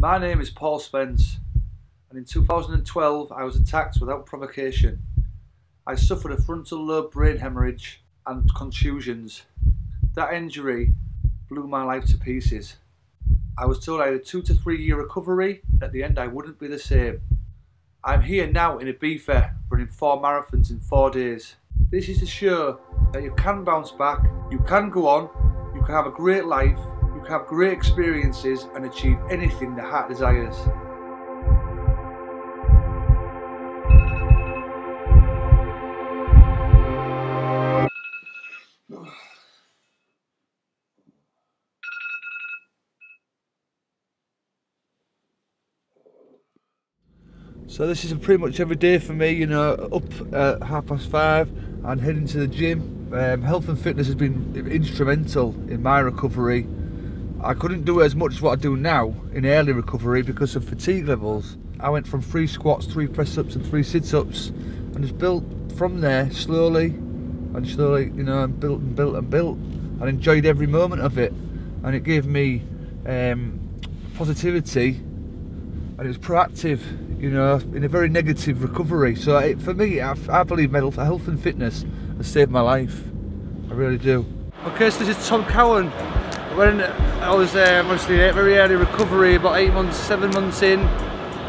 My name is Paul Spence, and in 2012 I was attacked without provocation. I suffered a frontal lobe brain hemorrhage and contusions. That injury blew my life to pieces. I was told I had a 2 to 3 year recovery, and at the end I wouldn't be the same. I'm here now in Ibiza, running 4 marathons in 4 days. This is to show that you can bounce back, you can go on, you can have a great life, you can have great experiences and achieve anything the heart desires. So this is pretty much every day for me, you know, up at 5:30 and heading to the gym. Health and fitness has been instrumental in my recovery. I couldn't do as much as what I do now in early recovery because of fatigue levels. I went from 3 squats, 3 press-ups and 3 sit-ups and just built from there slowly and slowly, you know, and built and built and built, and enjoyed every moment of it. And it gave me positivity, and it was proactive, you know, in a very negative recovery. So for me, I believe health and fitness has saved my life. I really do. Okay, so this is Tom Cowan. When I was mostly very early recovery, about 8 months, 7 months in,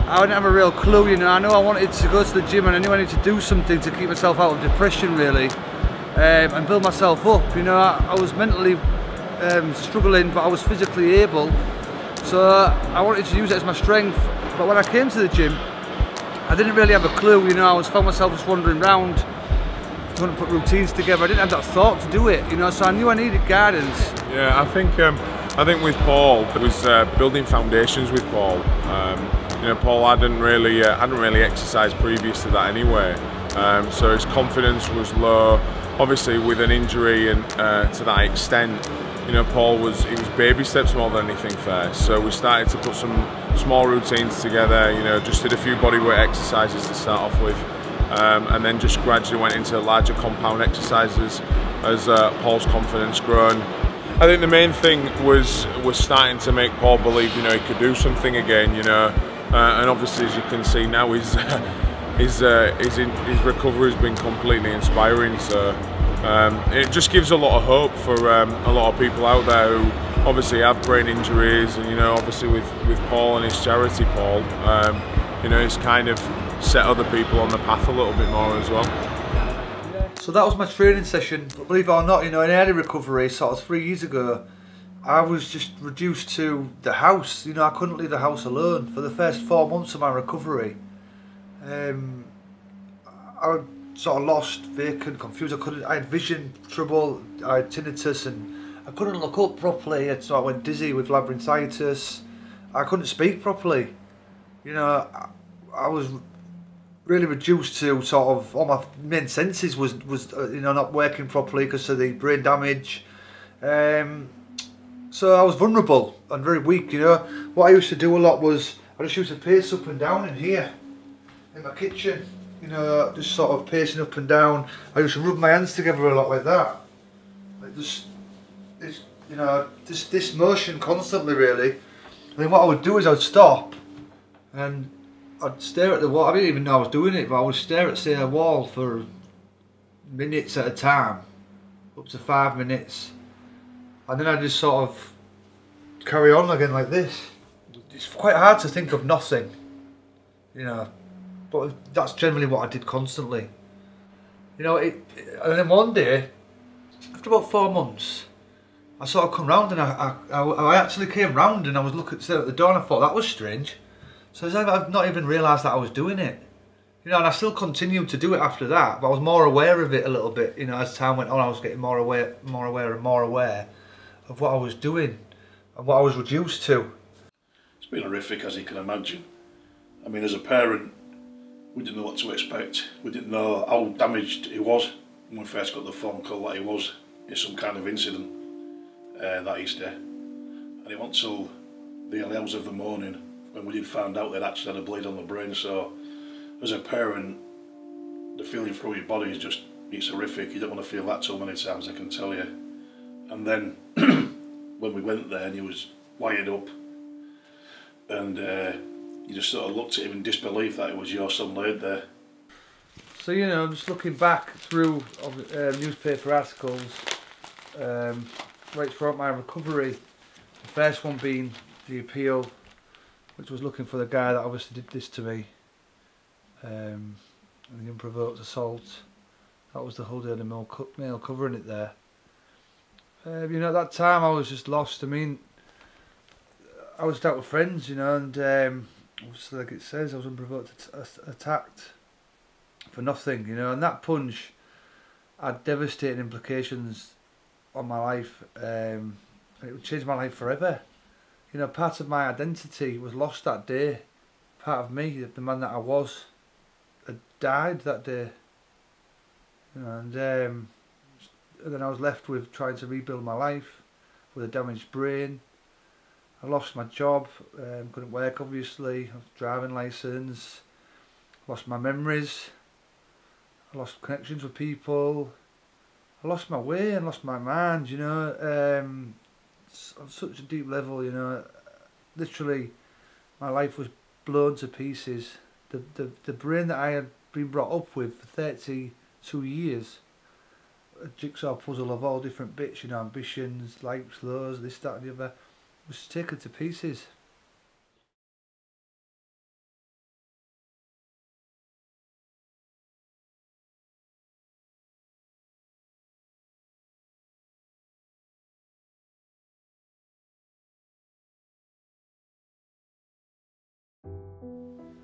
I didn't have a real clue, you know. I know I wanted to go to the gym and I knew I needed to do something to keep myself out of depression, really, and build myself up. You know, I was mentally struggling, but I was physically able. So I wanted to use it as my strength. But when I came to the gym, I didn't really have a clue, you know. I found myself just wandering around, trying to put routines together. I didn't have that thought to do it, you know, so I knew I needed guidance. Yeah, I think with Paul, it was building foundations with Paul. You know, Paul hadn't really exercised previous to that anyway, so his confidence was low. Obviously, with an injury and to that extent, you know, Paul was baby steps more than anything first. So we started to put some small routines together, you know, just did a few bodyweight exercises to start off with, and then just gradually went into larger compound exercises as Paul's confidence grown. I think the main thing was starting to make Paul believe, you know, he could do something again, you know, and obviously, as you can see now, his recovery has been completely inspiring. So it just gives a lot of hope for a lot of people out there who obviously have brain injuries, and, you know, obviously with Paul and his charity, Paul, you know, it's kind of set other people on the path a little bit more as well. So that was my training session. But believe it or not, you know, in early recovery, sort of 3 years ago, I was just reduced to the house. You know, I couldn't leave the house alone for the first 4 months of my recovery. I sort of lost, vacant, confused. I had vision trouble, I had tinnitus, and I couldn't look up properly, so I went dizzy with labyrinthitis. I couldn't speak properly. You know, I was really reduced to sort of, all my main senses was you know, not working properly because of the brain damage. So I was vulnerable and very weak, you know. What I used to do a lot was, I just used to pace up and down in here, in my kitchen. You know, just sort of pacing up and down. I used to rub my hands together a lot like that. Like just, you know, this motion constantly, really. And then what I would do is I would stop and I'd stare at the wall. I didn't even know I was doing it, but I would stare at, say, a wall for minutes at a time, up to 5 minutes. And then I'd just sort of carry on again like this. It's quite hard to think of nothing, you know. But that's generally what I did constantly. You know, and then one day, after about 4 months, I sort of come round, and I actually came round, and I was staring at the door, and I thought, that was strange. So I've not even realised that I was doing it. You know, and I still continued to do it after that, but I was more aware of it a little bit. You know, as time went on, I was getting more aware of what I was doing and what I was reduced to. It's been horrific, as you can imagine. I mean, as a parent, we didn't know what to expect. We didn't know how damaged he was when we first got the phone call that he was in some kind of incident that Easter. And it wasn't until the early hours of the morning when we did find out they'd actually had a bleed on the brain. So as a parent, the feeling through your body is just, it's horrific. You don't want to feel that too many times, I can tell you. And then when we went there and he was wired up, and you just sort of looked at him in disbelief that it was your son laid there. So, you know, just looking back through newspaper articles right throughout my recovery, the first one being the appeal, which was looking for the guy that obviously did this to me, and the unprovoked assault. That was the whole Daily Mail covering it there. You know, at that time I was just lost. I mean, I was out with friends, you know, and obviously, like it says, I was unprovoked attacked for nothing, you know, and that punch had devastating implications on my life, and it would change my life forever. You know, part of my identity was lost that day. Part of me, the man that I was, had died that day. You know, and then I was left with trying to rebuild my life with a damaged brain. I lost my job, couldn't work obviously, driving licence, lost my memories, I lost connections with people, I lost my way and lost my mind, you know, on such a deep level, you know, literally my life was blown to pieces. The brain that I had been brought up with for 32 years, a jigsaw puzzle of all different bits, you know, ambitions, likes, lows, this, that and the other, was taken to pieces.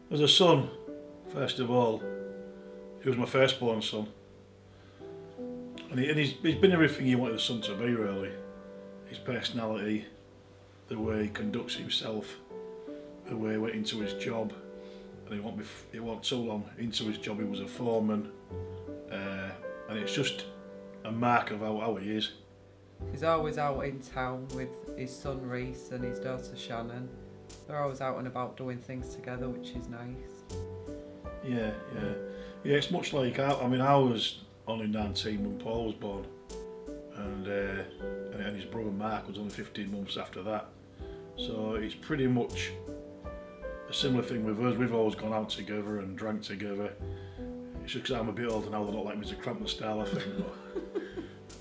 As a son, first of all, he was my firstborn son, and he's been everything you wanted a son to be, really. His personality, the way he conducts himself, the way he went into his job, and it wasn't too long into his job he was a foreman, and it's just a mark of how he is. He's always out in town with his son Reese and his daughter Shannon. They're always out and about doing things together, which is nice. Yeah, yeah. Yeah, it's much like, I mean, I was only 19 when Paul was born, and his brother Mark was only 15 months after that. So it's pretty much a similar thing with us. We've always gone out together and drank together. It's just because I'm a bit older now, they don't like me to cramp the style, I think. But,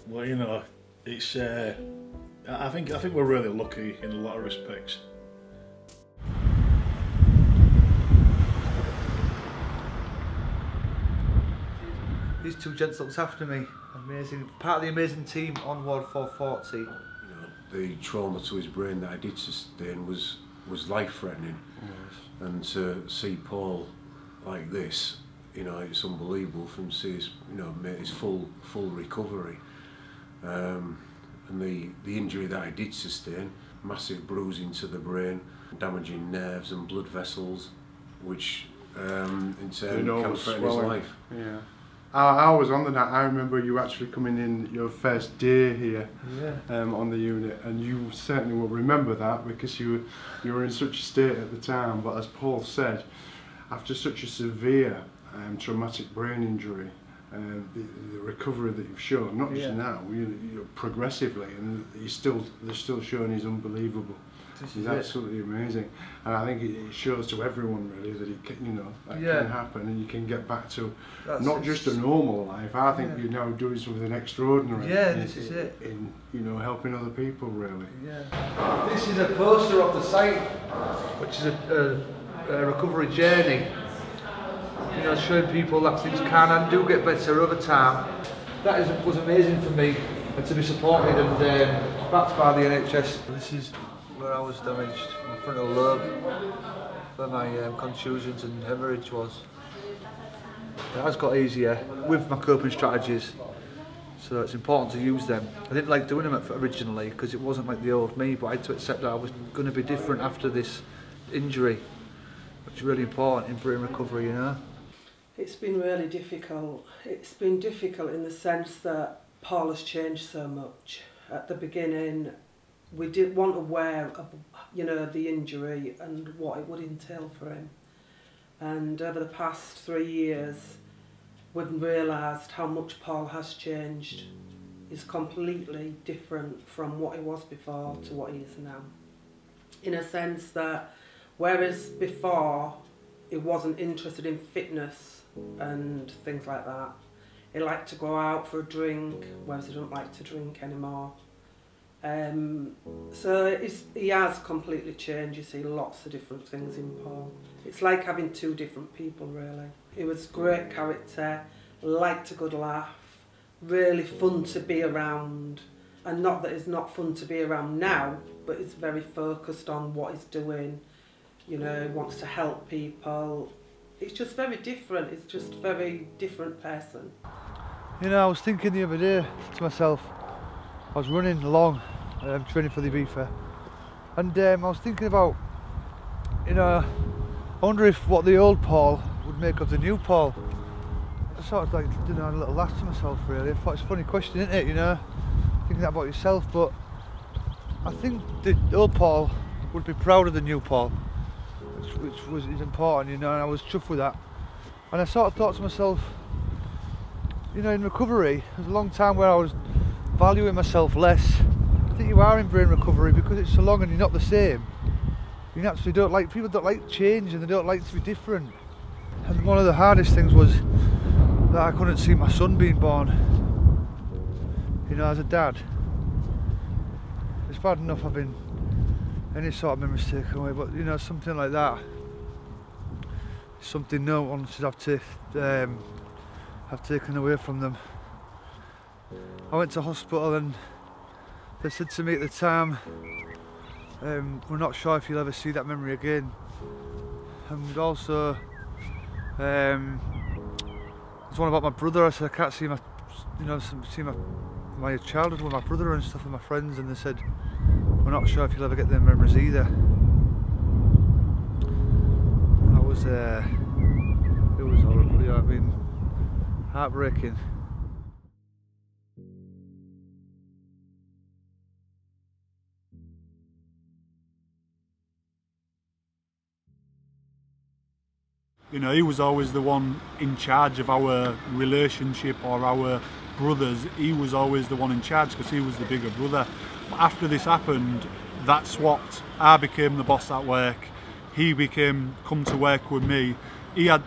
well, you know, it's, I think we're really lucky in a lot of respects. These two gents looked after me. Amazing. Part of the amazing team on Ward 440. You know, the trauma to his brain that I did sustain was life-threatening. Yes. And to see Paul like this, you know, it's unbelievable for him to see his, you know, make his full recovery. And the injury that I did sustain, massive bruising to the brain, damaging nerves and blood vessels, which in turn can threaten his life. Yeah. I was on the night. I remember you actually coming in your first day here, yeah. On the unit, and you certainly will remember that because you were in such a state at the time. But as Paul said, after such a severe traumatic brain injury, the recovery that you've shown, not just now, you progressively, and they're still showing is unbelievable. It's absolutely amazing, and I think it shows to everyone really that it can, you know, that can happen, and you can get back to not just a normal life. I think you're now doing something extraordinary. Yeah, this is it. In, you know, helping other people really. Yeah. This is a poster of the site, which is a recovery journey. You know, showing people that things can and do get better over time. That was amazing for me, and to be supported and backed by the NHS. This is where I was damaged, my frontal lobe, where my contusions and hemorrhage was. It has got easier with my coping strategies, so it's important to use them. I didn't like doing them originally because it wasn't like the old me, but I had to accept that I was going to be different after this injury, which is really important in brain recovery, you know. It's been really difficult. It's been difficult in the sense that Paul has changed so much. At the beginning, we weren't aware of, you know, the injury and what it would entail for him. And over the past 3 years, we've realised how much Paul has changed. He's completely different from what he was before to what he is now. In a sense that Whereas before, it wasn't interested in fitness and things like that. It liked to go out for a drink, whereas it doesn't like to drink anymore. So he has completely changed. You see lots of different things in Paul. It's like having two different people, really. He was great character, liked a good laugh, really fun to be around. And not that it's not fun to be around now, but it's very focused on what he's doing. You know, wants to help people. It's just very different. It's just a very different person. You know, I was thinking the other day to myself, I was running along, training for the Ibiza, and I was thinking about, you know, I wonder if what the old Paul would make of the new Paul. I sort of like, you know, had a little laugh to myself really. I thought it's a funny question, isn't it, you know, thinking that about yourself, but I think the old Paul would be proud of the new Paul, which was important, you know, and I was chuffed with that. And I sort of thought to myself, you know, in recovery, there was a long time where I was valuing myself less. I think you are in brain recovery because it's so long and you're not the same. You naturally don't like, people don't like change and they don't like to be different. And one of the hardest things was that I couldn't see my son being born. You know, as a dad, it's bad enough having any sort of memories taken away, but you know, something like that, something no one should have taken away from them. I went to hospital and they said to me at the time, we're not sure if you'll ever see that memory again, and also there's one about my brother. I said I can't see my, you know, see my childhood with my brother and stuff with my friends, and they said, we're not sure if you'll ever get them memories either. That was, it was horrible, you know, I mean, heartbreaking. You know, he was always the one in charge of our relationship or our brothers. He was always the one in charge because he was the bigger brother. After this happened, that swapped. I became the boss at work. He became come to work with me. I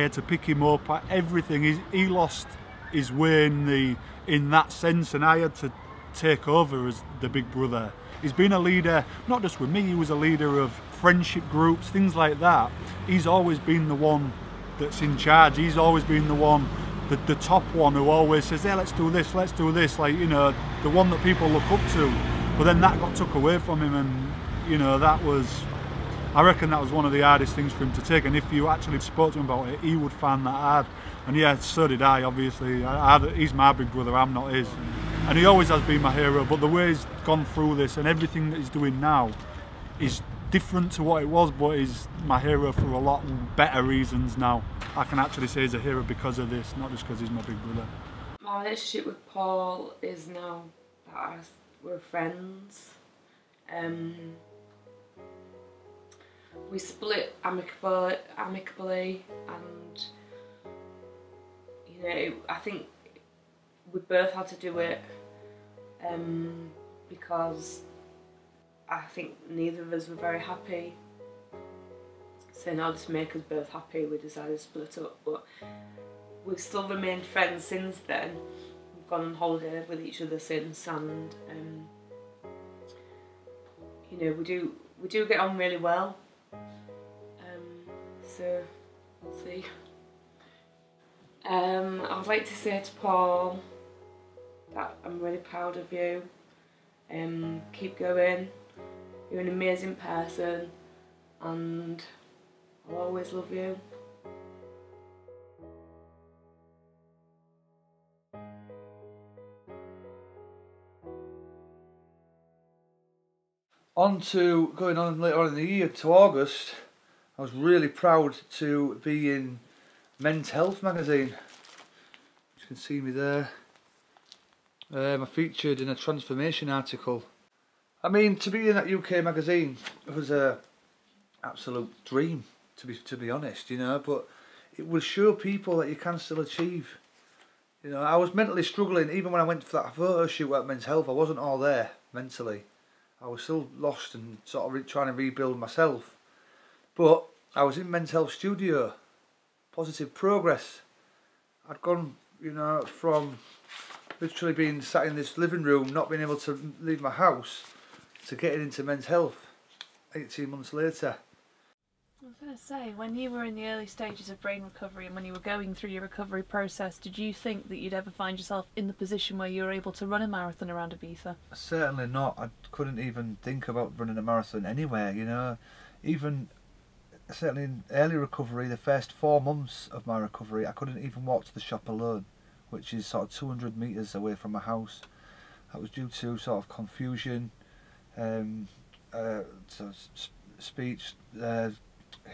had to pick him up. Everything. He lost his way in that sense, and I had to take over as the big brother. He's been a leader, not just with me. He was a leader of friendship groups, things like that. He's always been the one that's in charge. He's always been the one. The top one who always says, hey, let's do this, like, you know, the one that people look up to. But then that got took away from him, and, you know, that was, I reckon that was one of the hardest things for him to take. And if you actually spoke to him about it, he would find that hard. And yeah, so did I, obviously. He's my big brother, I'm not his. And he always has been my hero, but the way he's gone through this and everything that he's doing now is different to what it was, but he's my hero for a lot better reasons now. I can actually say he's a hero because of this, not just because he's my big brother. My relationship with Paul is now that we're friends. We split amicably, and you know, I think we both had to do it because I think neither of us were very happy. So in order to make us both happy, we decided to split up, but we've still remained friends since then. We've gone on holiday with each other since, and you know, we do get on really well. So let's see. I would like to say to Paul that I'm really proud of you. Keep going. You're an amazing person, and I'll always love you. Going on later on in the year to August, I was really proud to be in Men's Health magazine. You can see me there. I featured in a transformation article. I mean, to be in that UK magazine, it was an absolute dream, to be honest, you know, but it will show people that you can still achieve. You know, I was mentally struggling, even when I went for that photo shoot at Men's Health, I wasn't all there mentally. I was still lost and sort of trying to rebuild myself. But I was in Men's Health Studio, positive progress. I'd gone, you know, from literally being sat in this living room, not being able to leave my house, to getting into Men's Health 18 months later. I was going to say, when you were in the early stages of brain recovery and when you were going through your recovery process, did you think that you'd ever find yourself in the position where you were able to run a marathon around Ibiza? Certainly not. I couldn't even think about running a marathon anywhere, you know. Even, certainly in early recovery, the first 4 months of my recovery, I couldn't even walk to the shop alone, which is sort of 200 metres away from my house. That was due to sort of confusion, speech,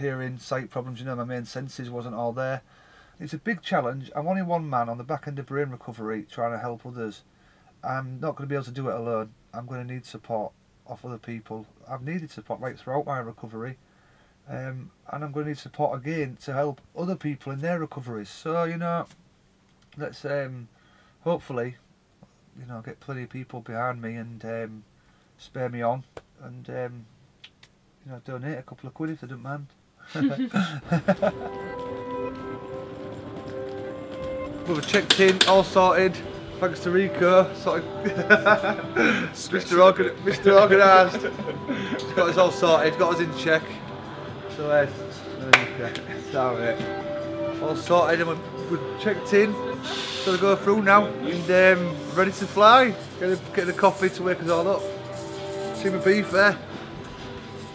hearing, sight problems, you know, my main senses wasn't all there. It's a big challenge. I'm only one man on the back end of brain recovery trying to help others. I'm not going to be able to do it alone. I'm going to need support off other people. I've needed support right throughout my recovery, and I'm going to need support again to help other people in their recoveries. So, you know, let's hopefully, you know, get plenty of people behind me and spare me on, and you know, donate a couple of quid if they don't mind. We were checked in, all sorted, thanks to Rico, sort of Mr. Organised. He's got us all sorted, got us in check. So all sorted, and we're checked in, so we go through now, and ready to fly. Getting a coffee to wake us all up. See my beef there.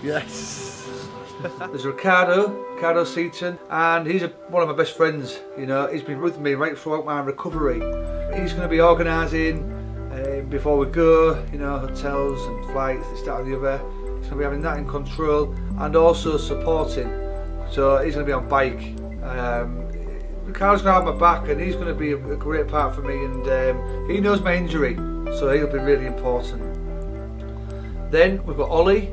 Yes. There's Ricardo Seaton, and he's one of my best friends. You know, he's been with me right throughout my recovery. He's going to be organising before we go, you know, hotels and flights, this, that and the other. He's going to be having that in control, and also supporting. So he's going to be on bike. Ricardo's going to have my back, and he's going to be a great part for me, and he knows my injury, so he'll be really important. Then we've got Ollie,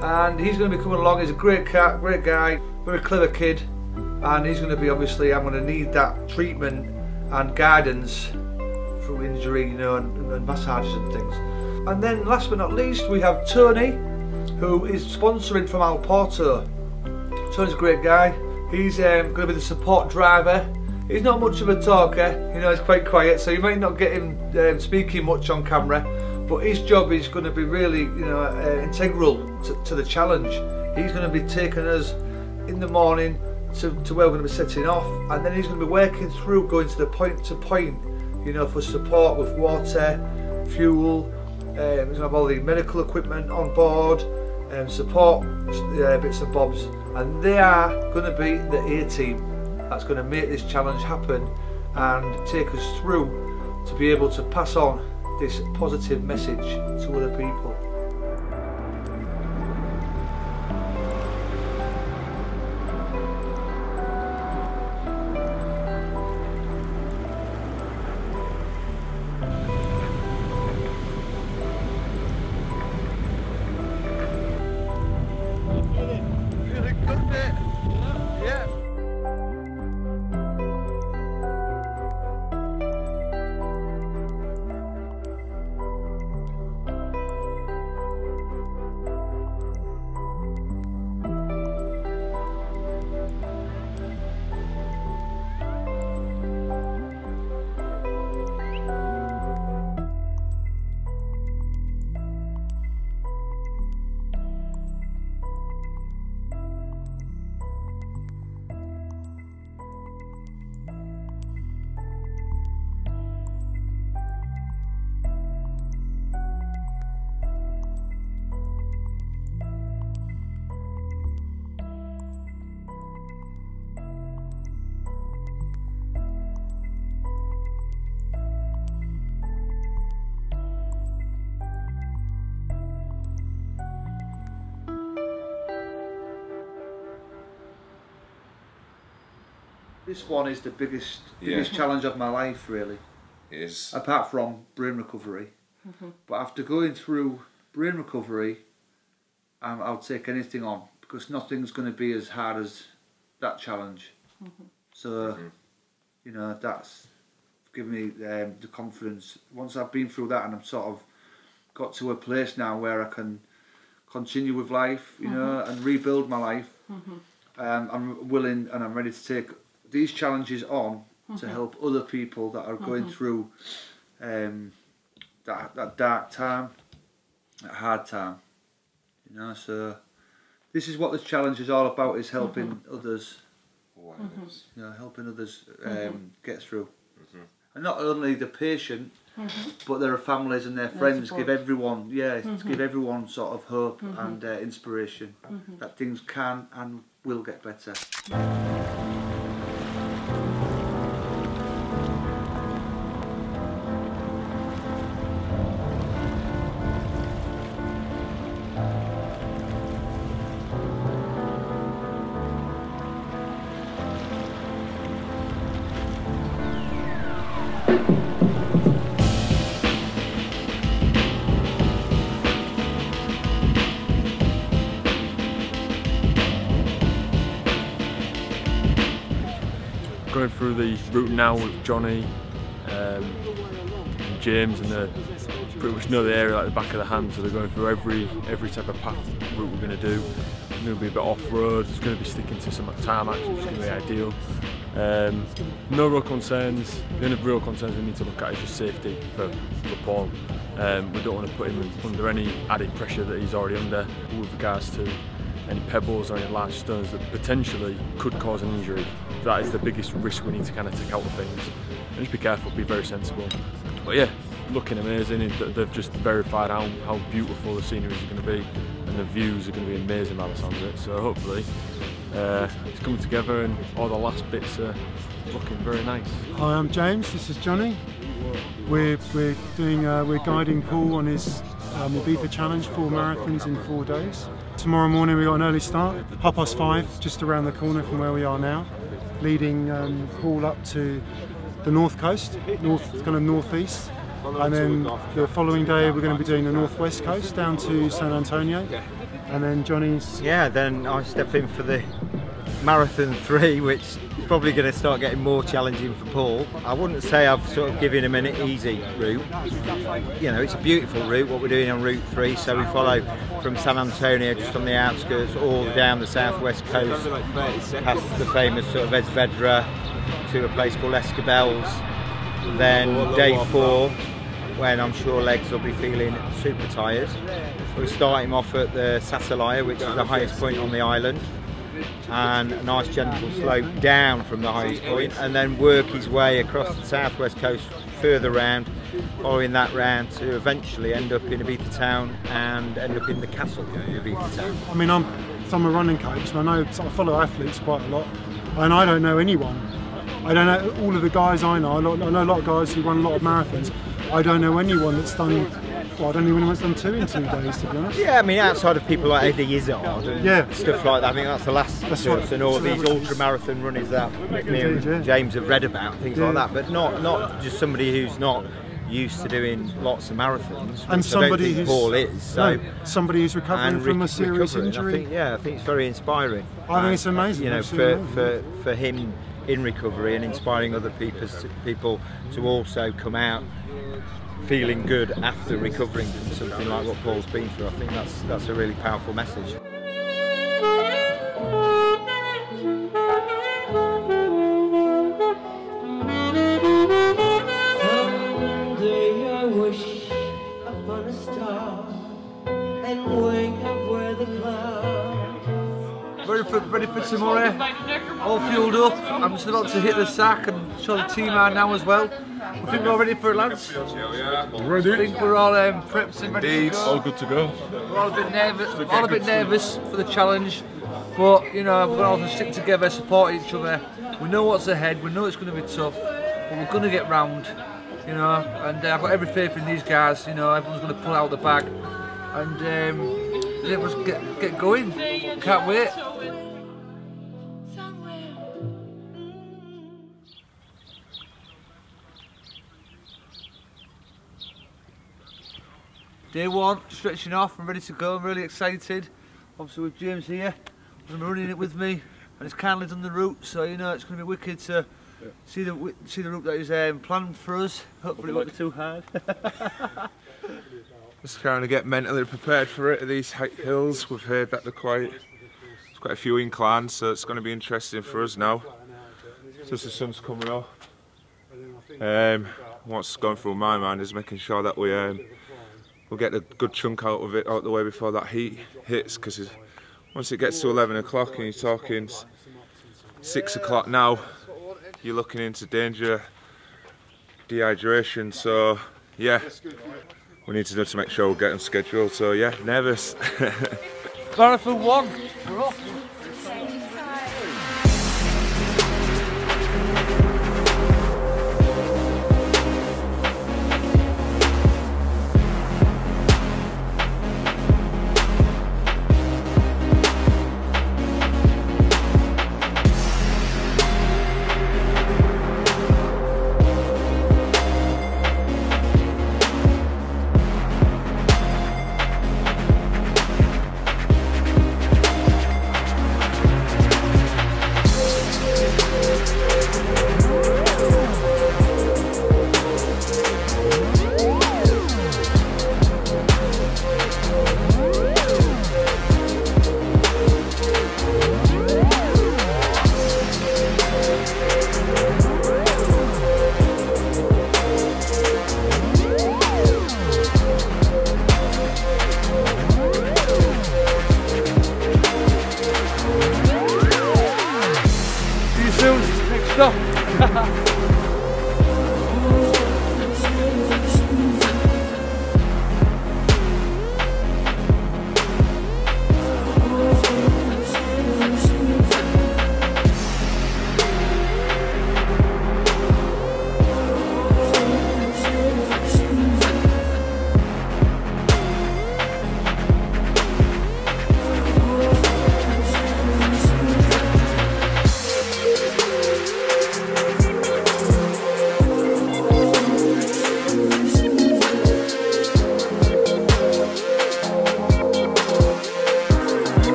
and he's going to be coming along. He's a great cat, great guy, very clever kid, and he's going to be, obviously, I'm going to need that treatment and guidance through injury, you know, and massages and things. And then last but not least, we have Tony, who is sponsoring from Alporto. Tony's a great guy. He's going to be the support driver. He's not much of a talker, you know, he's quite quiet, so you might not get him speaking much on camera. But his job is going to be really, you know, integral to the challenge. He's going to be taking us in the morning to where we're going to be setting off, and then he's going to be working through going to the point to point, you know, for support with water, fuel. He's going to have all the medical equipment on board, support bits and bobs, and they are going to be the A team that's going to make this challenge happen and take us through to be able to pass on this positive message to other people. This one is the biggest challenge of my life, really. It is. Apart from brain recovery. Mm-hmm. But after going through brain recovery, I'll take anything on, because nothing's going to be as hard as that challenge. Mm-hmm. So, mm-hmm. You know, that's given me the confidence. Once I've been through that and I've sort of got to a place now where I can continue with life, you know, and rebuild my life. I'm willing and I'm ready to take these challenges on to help other people that are going through that dark time, that hard time, you know. So this is what the challenge is all about, is helping others, you know, helping others get through. And not only the patient, but their families and their friends, give everyone, give everyone sort of hope and inspiration that things can and will get better. Going through the route now with Johnny and James, and they pretty much know the area like the back of the hand, so they're going through every type of path route we're going to do. It's going to be a bit off-road, it's going to be sticking to some tarmac, which is going to be ideal. No real concerns. The only real concerns we need to look at is just safety for Paul. We don't want to put him under any added pressure that he's already under with regards to any pebbles or any large stones that potentially could cause an injury. That is the biggest risk we need to kind of take out of things. And just be careful, be very sensible. But yeah, looking amazing. They've just verified how beautiful the scenery is going to be, and the views are going to be amazing by the sounds of it. So hopefully it's coming together and all the last bits are looking very nice. Hi, I'm James, this is Johnny. We're guiding Paul on his Ibiza challenge, 4 marathons in 4 days. Tomorrow morning we got an early start, 5:30, just around the corner from where we are now, leading Paul up to the north coast, northeast, and then the following day we're going to be doing the northwest coast down to San Antonio, and then Johnny's... Yeah, then I step in for the Marathon 3, which is probably going to start getting more challenging for Paul. I wouldn't say I've sort of given him an easy route. You know, it's a beautiful route, what we're doing on Route 3, so we follow from San Antonio, just on the outskirts, all down the southwest coast, past the famous sort of Es Vedra, to a place called Escobel's. Then day 4, when I'm sure legs will be feeling super tired. We'll start him off at the Sassalaya, which is the highest point on the island, and a nice gentle slope down from the highest point, and then work his way across the southwest coast further round, following that round to eventually end up in Ibiza town and end up in the castle in Ibiza town. I mean, I'm a running coach, and I know, I follow athletes quite a lot, and I don't know anyone. I don't know all of the guys I know. I know a lot of guys who run a lot of marathons. I don't know anyone that's done... Well, I don't even know what's done 2 in 2 days, to be honest. Yeah, I mean, outside of people like Eddie Izzard and stuff like that, I think that's the last person, all these ultra-marathon runners that me and James have read about, things like that, but not just somebody who's not used to doing lots of marathons, and somebody who's Paul is, so somebody who's recovering from a serious injury. I think it's very inspiring. I think it's amazing, you know, for him in recovery, and inspiring other people to also come out feeling good after recovering from something like what Paul's been through. I think that's a really powerful message. Ready for tomorrow, all fueled up. I'm just about to hit the sack and show the team out now as well. I think we're all ready for it, lads. Ready. I think we're all prepped and ready to go. All good to go. We're all a bit nervous, for the challenge, but you know, we're all going to stick together, support each other. We know what's ahead, we know it's going to be tough, but we're going to get round, you know, and I've got every faith in these guys, you know, everyone's going to pull out the bag, and let us get going. Can't wait. Day 1, stretching off, I'm ready to go, I'm really excited. Obviously with James here, he's running it with me, and he's kindly done the route, so you know it's going to be wicked to see the route that he's planned for us. Hopefully it won't be too hard. Just trying to get mentally prepared for it at these hills. We've heard that they're quite a few inclines, so it's going to be interesting for us now. Just the sun's coming off. What's going through my mind is making sure that we'll get a good chunk out of it, out the way before that heat hits, because once it gets to 11 o'clock and you're talking 6 o'clock now, you're looking into danger, dehydration, so yeah. We need to know to make sure we'll get them scheduled, so yeah, nervous. Marathon 1, we're off.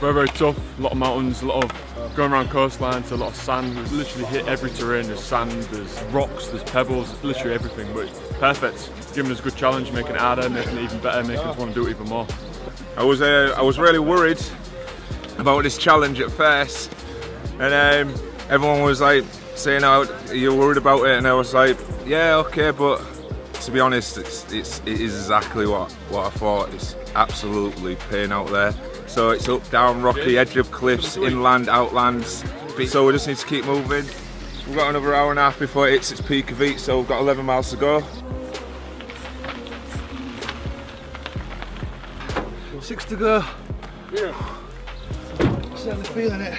Very, very tough, a lot of mountains, a lot of going around coastlines, a lot of sand. We've literally hit every terrain. There's sand, there's rocks, there's pebbles, literally everything, but it's perfect. It's giving us a good challenge, making it harder, making it even better, making us want to do it even more. I was really worried about this challenge at first, and everyone was like saying, "Oh, you're worried about it," and I was like, "Yeah, okay," but to be honest, it is exactly what I thought. It's absolutely pain out there. So it's up, down, rocky, edge of cliffs, inland, outlands. So we just need to keep moving. We've got another hour and a half before it hits its peak of heat, so we've got 11 miles to go. 6 to go. Yeah. Certainly feeling it.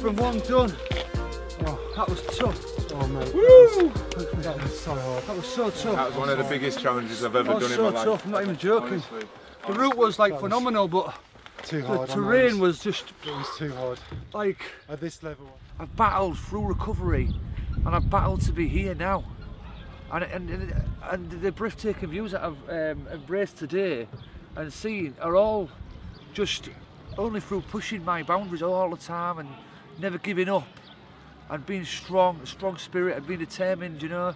From one done. Oh, that was tough. Oh mate, that was so hard. That was so tough. That was one of the biggest challenges I've ever done in my life. That was so tough, I'm not even joking. Honestly. The route was like phenomenal, but too hard, the terrain was just... It was too hard. Like... At this level. I battled through recovery, and I battled to be here now. And the breathtaking views that I've embraced today and seen are all just only through pushing my boundaries all the time and never giving up and being strong, a strong spirit and being determined, you know.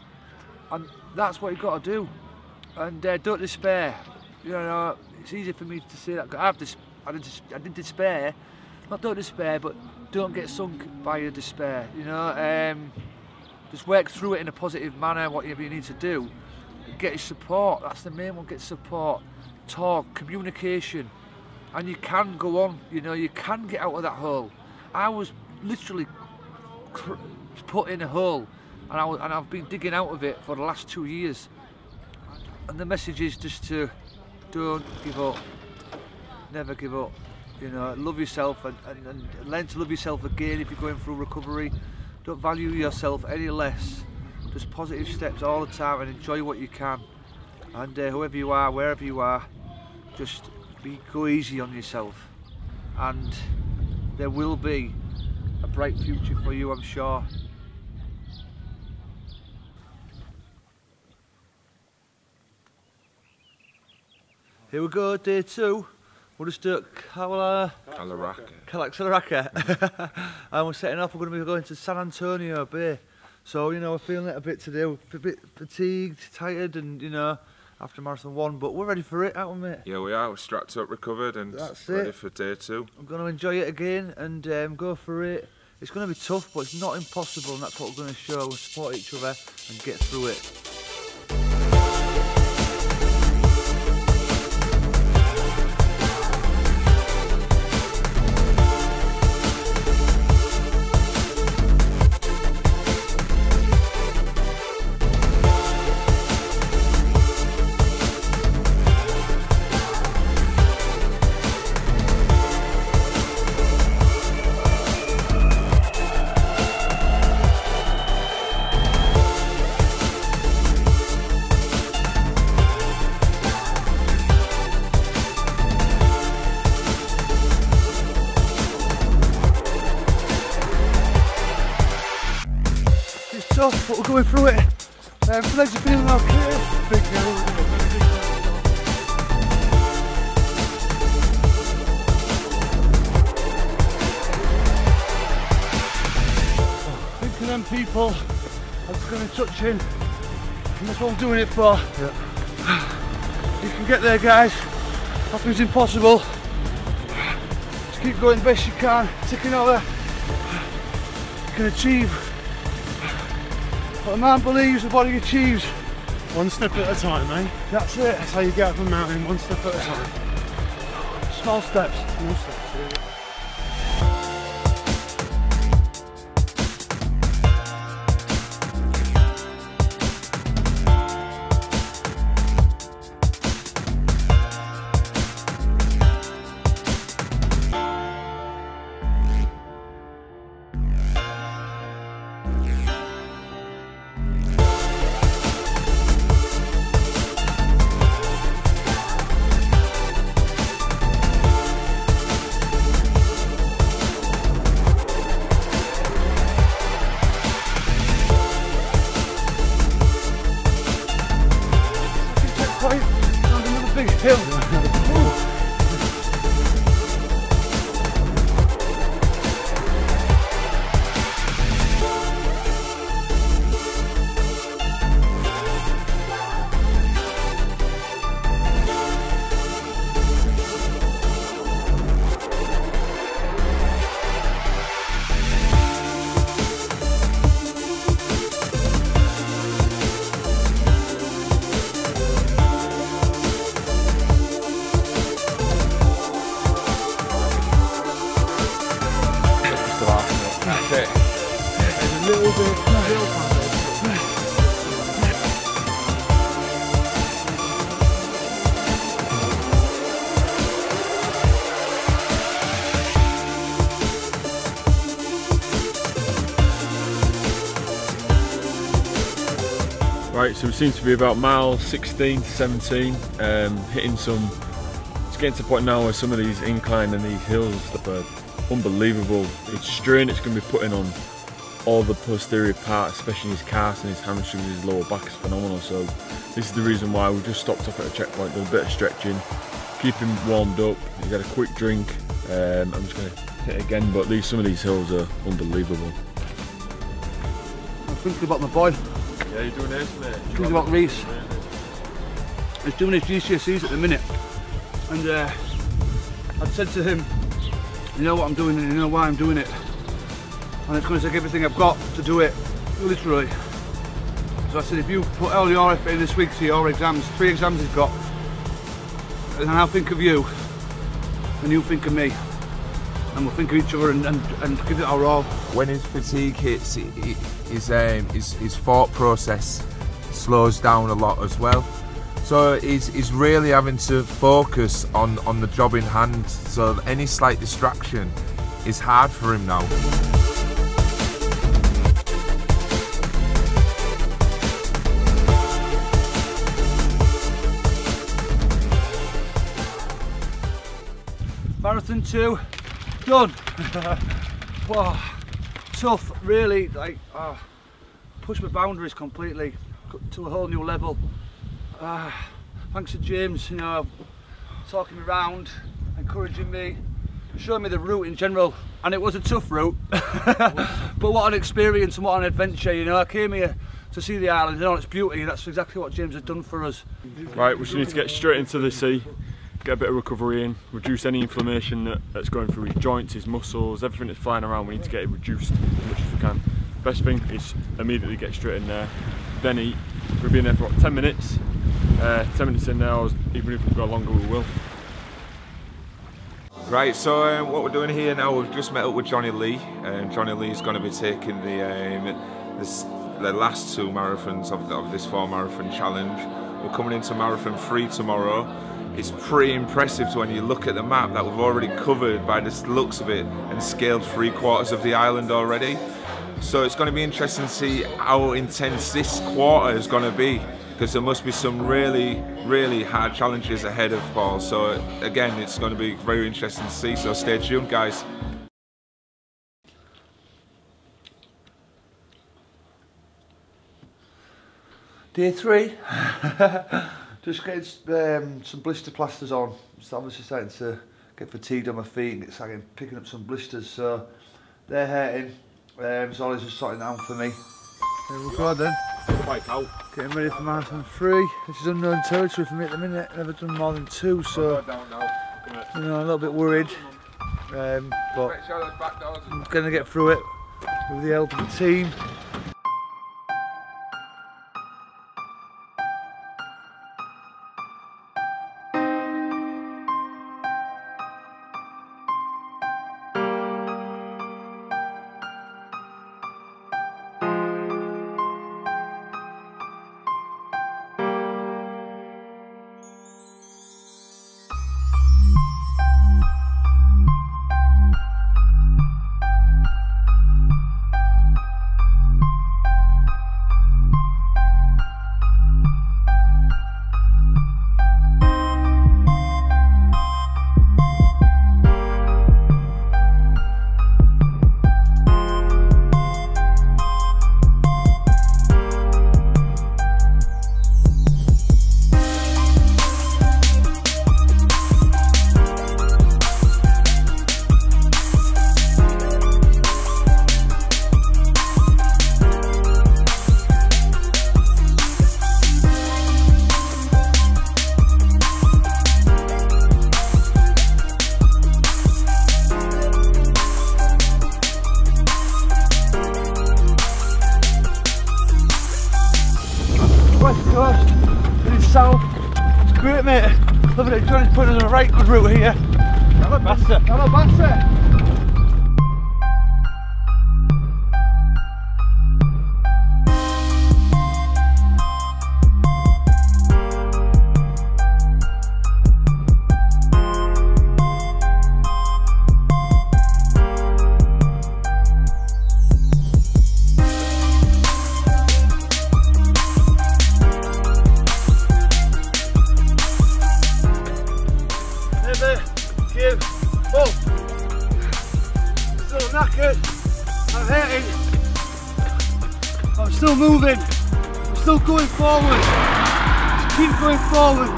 And that's what you've got to do. And don't despair. You know, it's easy for me to say that. I didn't despair. Not don't despair, but don't get sunk by your despair, you know. Just work through it in a positive manner, whatever you need to do. Get your support, that's the main one, get support. Talk, communication. And you can go on, you know, you can get out of that hole. I was literally put in a hole, and I've been digging out of it for the last 2 years. And the message is just to don't give up, never give up. You know, love yourself and learn to love yourself again if you're going through recovery. Don't value yourself any less. Just positive steps all the time and enjoy what you can. And whoever you are, wherever you are, just go easy on yourself. And there will be a bright future for you, I'm sure. Here we go, day two. We're just at Calaxaraka. And we're setting off. We're going to be going to San Antonio Bay. So, you know, we're feeling it a bit today. We're a bit fatigued, tired, and, you know, after marathon one, but we're ready for it, aren't we, mate? Yeah, we are. We're strapped up, recovered, and ready for day two. I'm going to enjoy it again and go for it. It's going to be tough, but it's not impossible, and that's what we're going to show. We'll support each other and get through it. But we're going through it. Flags are feeling okay. Big deal. Thinking them people are just going to touch in, and that's what I'm doing it for. Yep. You can get there, guys. Nothing's impossible. Just keep going the best you can, ticking over. You can achieve. But a man believes, the body achieves. One step at a time, eh? That's it. That's how you get up a mountain, one step at a time. Small steps. Small steps, really. Right, so we seem to be about mile 16 to 17, hitting some, it's getting to the point now where some of these incline and these hills are unbelievable. It's strain it's going to be putting on all the posterior parts, especially his calves and his hamstrings, his lower back is phenomenal. So this is the reason why we just stopped off at a checkpoint, did a bit of stretching, keep him warmed up, he's had a quick drink, I'm just going to hit it again, but some of these hills are unbelievable. I'm thinking about my boy. Yeah, you're doing this, mate. I'm thinking about Reese. He's doing his GCSEs at the minute, and I'd said to him, you know what I'm doing and you know why I'm doing it, and it's going to take everything I've got to do it, literally. So I said, if you put all your effort in this week to your exams, 3 exams he's got, and I'll think of you, and you think of me, and we'll think of each other and give it our all. When his fatigue hits, his thought process slows down a lot as well. So he's really having to focus on the job in hand, so any slight distraction is hard for him now. Marathon 2, done. Wow, tough, really, like, pushed my boundaries completely to a whole new level. Thanks to James, you know, talking me around, encouraging me, showing me the route in general, and it was a tough route, but what an experience and what an adventure, you know. I came here to see the island and all its beauty, and that's exactly what James had done for us. Right, we just need to get straight into the sea, get a bit of recovery in, reduce any inflammation that's going through his joints, his muscles, everything that's flying around. We need to get it reduced as much as we can. Best thing is immediately get straight in there, then eat. We've been there for about 10 minutes. 10 minutes in now, even if we've got longer, we will. Right, so what we're doing here now, we've just met up with Johnny Lee. Johnny Lee's going to be taking the last 2 marathons of this 4-marathon challenge. We're coming into marathon 3 tomorrow. It's pretty impressive when you look at the map that we've already covered by the looks of it and scaled 3/4 of the island already. So it's going to be interesting to see how intense this quarter is going to be, because there must be some really, really hard challenges ahead of Paul. So again, it's going to be very interesting to see, so stay tuned, guys. Day 3, just getting some blister plasters on. It's obviously starting to get fatigued on my feet and get sagging, picking up some blisters, so they're hurting. So Ollie's just sorting down for me. There we go then. Wipe out. Getting ready for marathon 3. This is unknown territory for me at the minute. I've never done more than 2, so you know, a little bit worried. But I'm gonna get through it with the help of the team.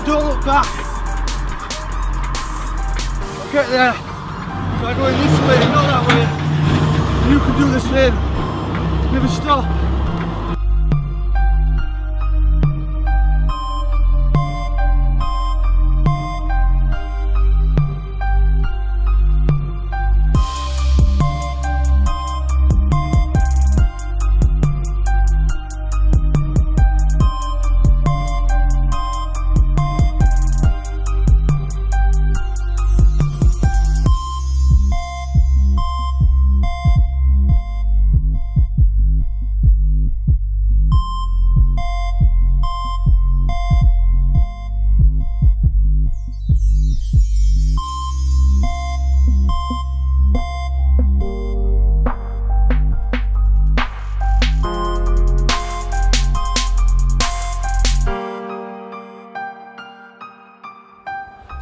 Don't look back. I'll get there. By going this way, not that way. You can do the same. Never stop.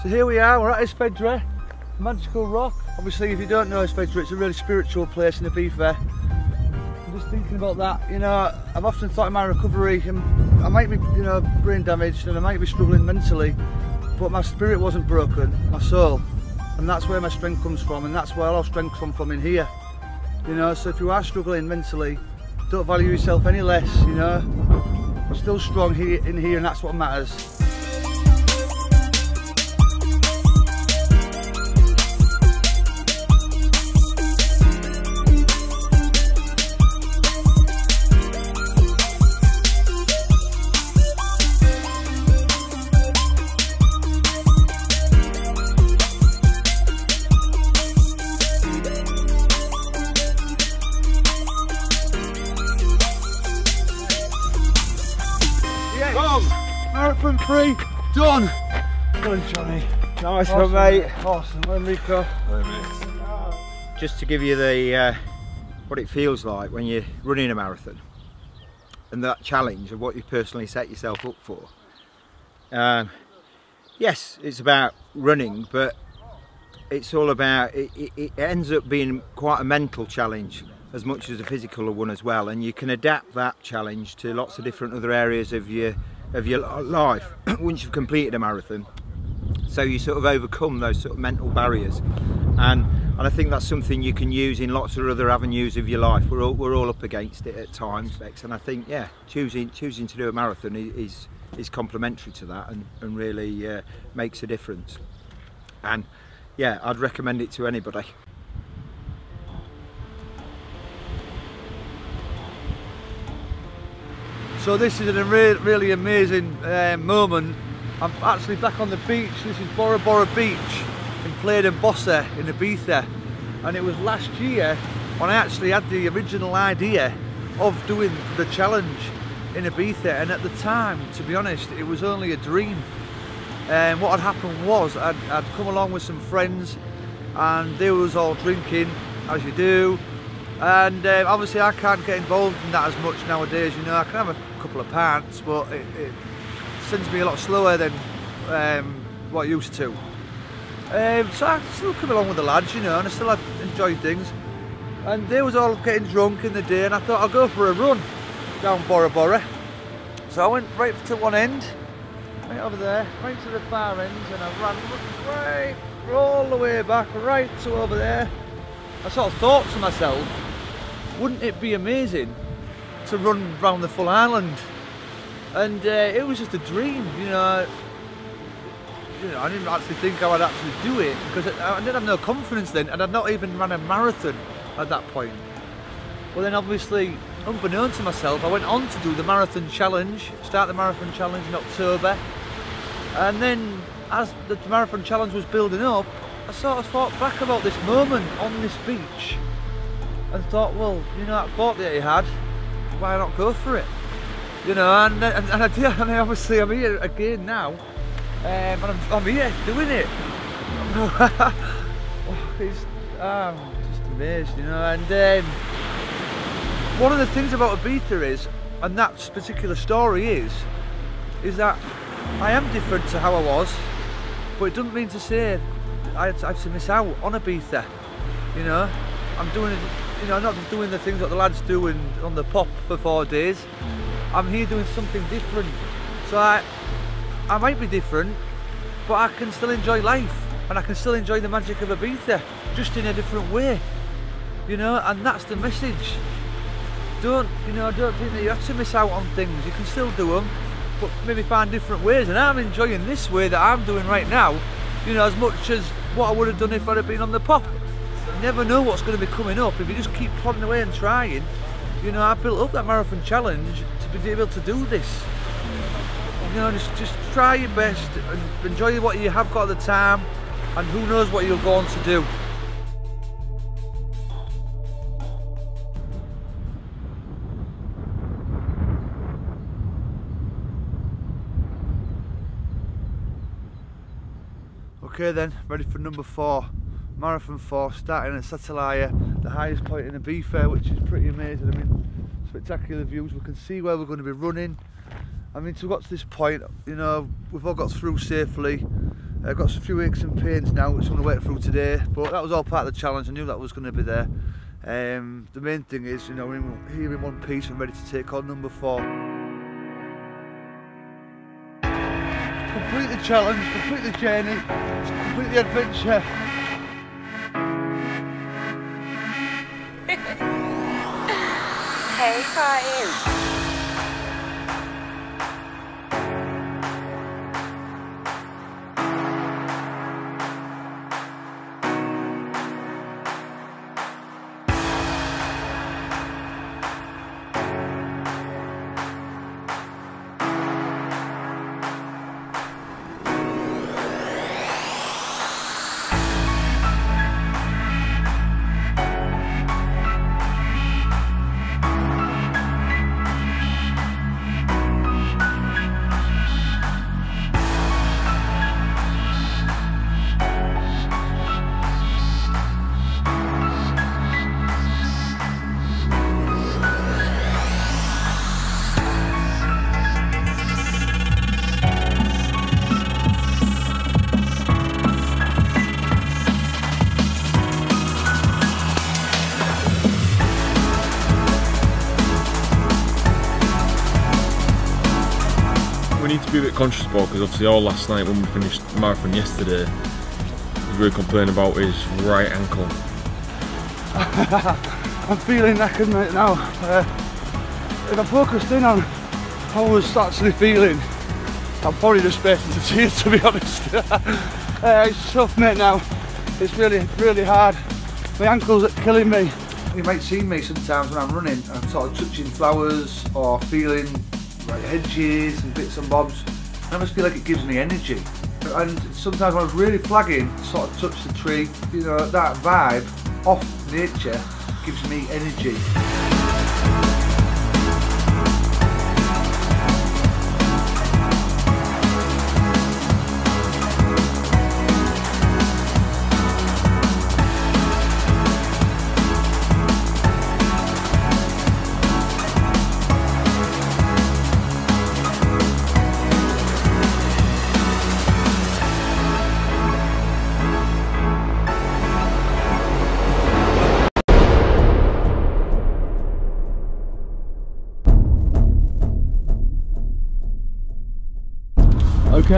So here we are, we're at Es Vedra, magical rock. Obviously, if you don't know Es Vedra, it's a really spiritual place in Ibiza. I'm just thinking about that, you know, I've often thought in my recovery, I might be, you know, brain damaged and I might be struggling mentally, but my spirit wasn't broken, my soul. And that's where my strength comes from, and that's where all strength comes from in here. You know, so if you are struggling mentally, don't value yourself any less, you know. I'm still strong here, in here, and that's what matters. Marathon 3, done! Done, Johnny. Nice one, mate. Awesome, Enrico. Just to give you the what it feels like when you're running a marathon and that challenge of what you personally set yourself up for. Yes, it's about running, but it's all about, it ends up being quite a mental challenge as much as a physical one as well, and you can adapt that challenge to lots of different other areas of your life once you've completed a marathon, so you sort of overcome those sort of mental barriers, and I think that's something you can use in lots of other avenues of your life. We're all up against it at times, and I think, yeah, choosing to do a marathon is complementary to that, and really makes a difference. And yeah, I'd recommend it to anybody. So this is a really amazing moment. I'm actually back on the beach. This is Bora Bora Beach in Playa de Bossa in Ibiza. And it was last year when I actually had the original idea of doing the challenge in Ibiza. And at the time, to be honest, it was only a dream. And what had happened was I'd come along with some friends and they was all drinking, as you do. And obviously I can't get involved in that as much nowadays, you know. I can have a couple of pints, but it sends me a lot slower than what I used to. So I still come along with the lads, you know, and I still enjoyed things. And they was all getting drunk in the day, and I thought I'll go for a run down Bora Bora. So I went right to one end, right over there, right to the far end, and I ran right all the way back, right to over there. I sort of thought to myself, wouldn't it be amazing to run round the full island? And it was just a dream, you know. I didn't actually think I would actually do it, because I didn't have no confidence then, and I'd not even run a marathon at that point. Well, then obviously, unbeknown to myself, I went on to do the marathon challenge, start the marathon challenge in October. And then as the marathon challenge was building up, I sort of thought back about this moment on this beach and thought, well, you know, that thought that you had, why not go for it? You know, and I did, and obviously I'm here again now, and I'm here doing it. I'm just amazed, you know. And one of the things about Ibiza is, and that particular story is that I am different to how I was, but it doesn't mean to say I have to miss out on Ibiza, you know. I'm doing, you know, I'm not just doing the things that the lads do on the pop for 4 days. I'm here doing something different. So I might be different, but I can still enjoy life. and I can still enjoy the magic of Ibiza, just in a different way, you know, and that's the message. Don't, you know, I don't think that you have to miss out on things, you can still do them, but maybe find different ways, and I'm enjoying this way that I'm doing right now, you know, as much as what I would have done if I'd have been on the pop. You never know what's going to be coming up, if you just keep plodding away and trying, you know, I built up that marathon challenge to be able to do this. You know, just try your best and enjoy what you have got at the time, and who knows what you're going to do. Okay then, ready for number 4, marathon 4, starting at Sassalaya, the highest point in Ibiza, which is pretty amazing. I mean, spectacular views, we can see where we're going to be running. I mean, to got to this point, you know, we've all got through safely. I've got a few aches and pains now, which I'm going to work through today, but that was all part of the challenge, I knew that was going to be there. The main thing is, you know, we're here in one piece and ready to take on number 4. Complete the challenge, complete the journey, complete the adventure. Hey, how are you? A bit conscious about, because obviously all last night when we finished the marathon yesterday, we were complaining about his right ankle. I'm feeling knackered right now. If I focused in on how I was actually feeling, I'm probably just bursting into tears, to be honest. It's tough, mate, now. It's really, really hard. My ankles are killing me. You might see me sometimes when I'm running, I'm sort of touching flowers or feeling like hedges and bits and bobs, and I just feel like it gives me energy. And sometimes when I was really flagging, sort of touch the tree, you know, that vibe off nature gives me energy.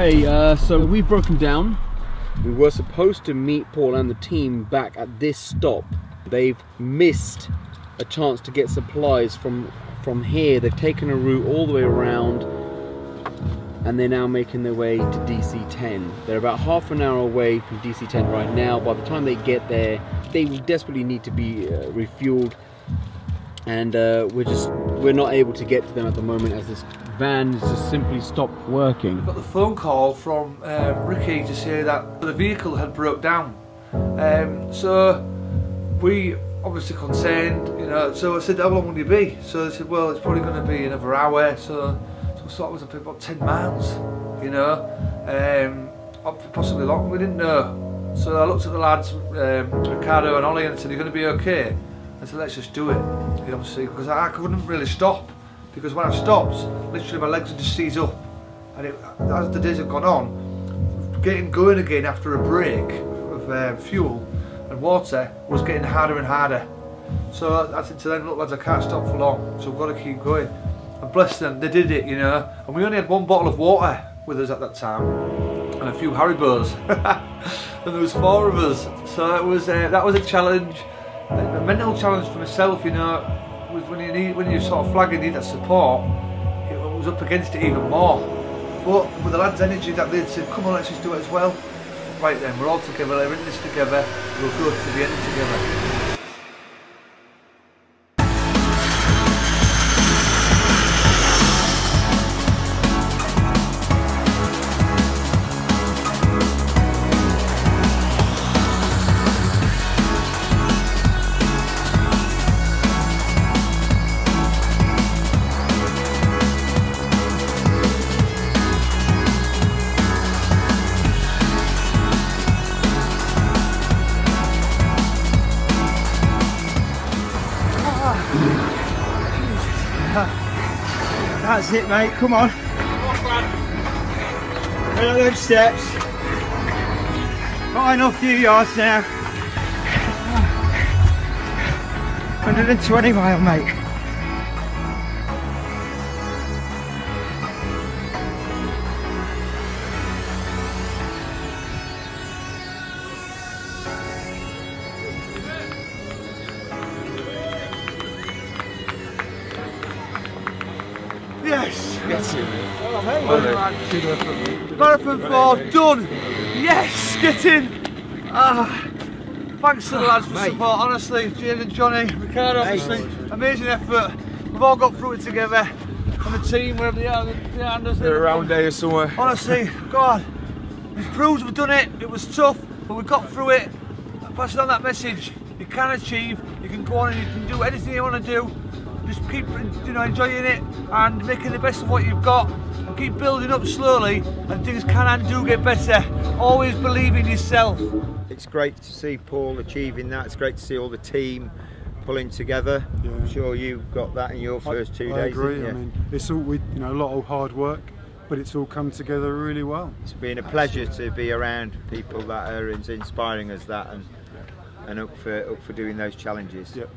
Okay, so we've broken down. We were supposed to meet Paul and the team back at this stop. They've missed a chance to get supplies from here. They've taken a route all the way around, and they're now making their way to DC10. They're about half an hour away from DC10 right now. By the time they get there, they will desperately need to be refueled, and we're not able to get to them at the moment, as this van has just simply stopped working. I got the phone call from Ricky to say that the vehicle had broke down. So we obviously concerned, you know, so I said, how long will you be? So they said, well, it's probably going to be another hour. So I thought it was about 10 miles, you know, possibly long, we didn't know. So I looked at the lads, Ricardo and Ollie, and I said, you're going to be okay? I said, let's just do it, you know, because I couldn't really stop. Because when I stopped, literally my legs would just seize up, and as the days have gone on, getting going again after a break of fuel and water was getting harder and harder. So I said to them, look lads, I can't stop for long, so we've got to keep going. And bless them, they did it, you know. And we only had one bottle of water with us at that time, and a few Haribos. and there was four of us, so it was that was a challenge, a mental challenge for myself, you know. Was when you sort of flag and need that support, it was up against it even more. But with the lads' energy, that they'd said, "Come on, let's just do it as well." Right then, we're all together. We're in this together. We'll go to the end together. That's it, mate, come on. Come on, them steps. Got enough few yards now. 120 mile, mate. Marathon 4 done! Yes! Get in! Thanks to the lads for support, honestly. James and Johnny, Ricardo, obviously. Amazing effort. We've all got through it together. And the team, wherever they are, behind us. They're around there somewhere. Honestly, God. It proves we've done it. It was tough, but we got through it. Passing on that message, you can achieve, you can go on and you can do anything you want to do. Just keep, you know, enjoying it and making the best of what you've got. And keep building up slowly, and things can and do get better. Always believe in yourself. It's great to see Paul achieving that. It's great to see all the team pulling together. Yeah. I'm sure you've got that in your first 2 days. I agree. I mean, it's all a lot of hard work, but it's all come together really well. It's been a pleasure to be around people that are inspiring us that and up for doing those challenges. Yep.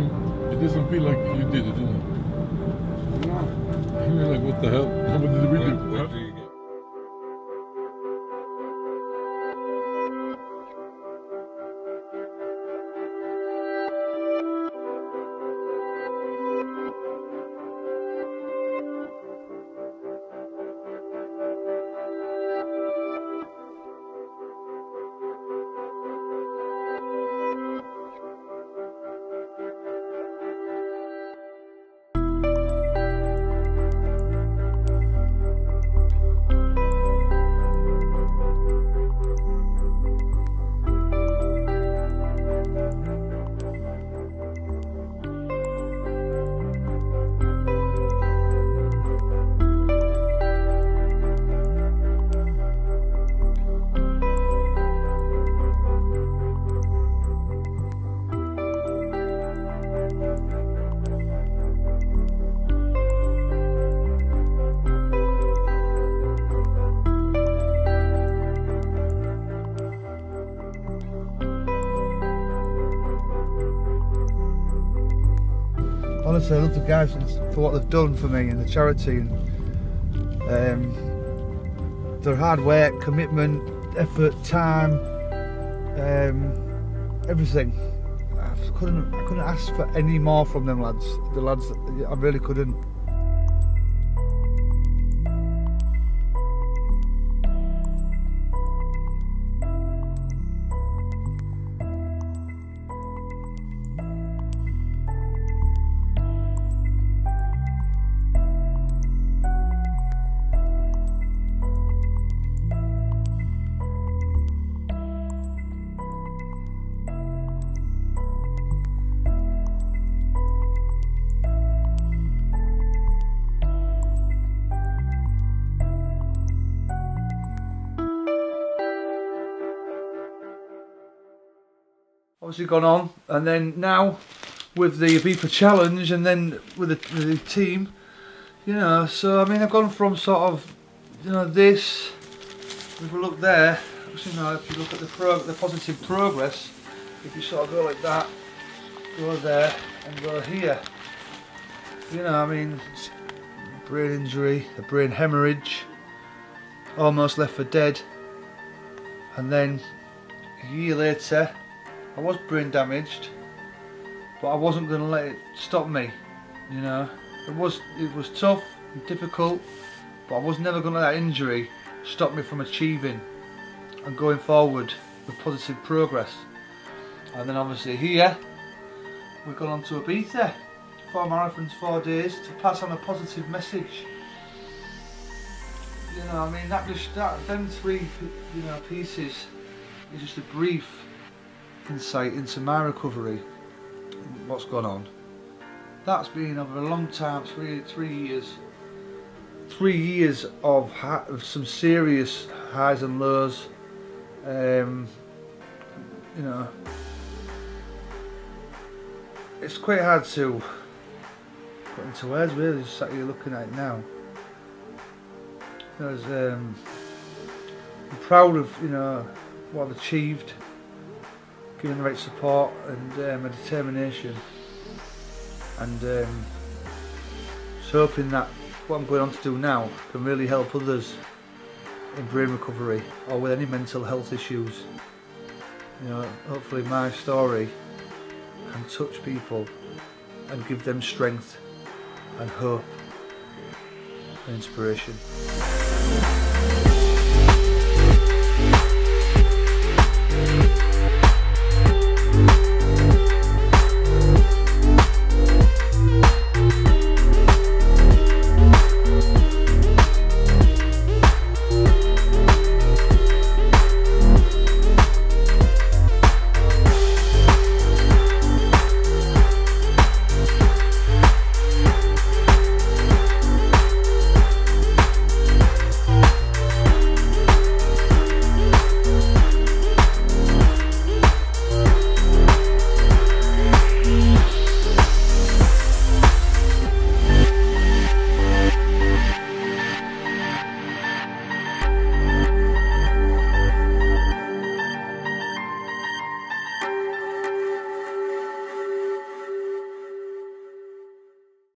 It doesn't feel like you did it, does it? No. You're like, what the hell? What did we do? What do you get? honestly, I love the guys for what they've done for me and the charity, and their hard work, commitment, effort, time, everything. I couldn't ask for any more from them lads. The lads, I really couldn't. Obviously gone on, and then now with the Ibiza challenge, and then with the team, you know. So I mean, I've gone from sort of, you know, this. If we look there, you know, if you look at the positive progress, if you sort of go like that, go there, and go here. You know, I mean, brain injury, a brain hemorrhage, almost left for dead, and then a year later. I was brain damaged, but I wasn't going to let it stop me, you know. It was tough and difficult, but I was never going to let that injury stop me from achieving and going forward with positive progress. And then obviously here, we've gone on to Ibiza, 4 marathons, 4 days, to pass on a positive message. You know, I mean, them three, you know, pieces is just a brief insight into my recovery, what's gone on. That's been over a long time, three years of some serious highs and lows, you know. It's quite hard to put into words really, just sat here looking at it now. Because, I'm proud of, you know, what I've achieved, giving the right support and a determination, and just hoping that what I'm going on to do now can really help others in brain recovery or with any mental health issues. You know, hopefully my story can touch people and give them strength and hope and inspiration.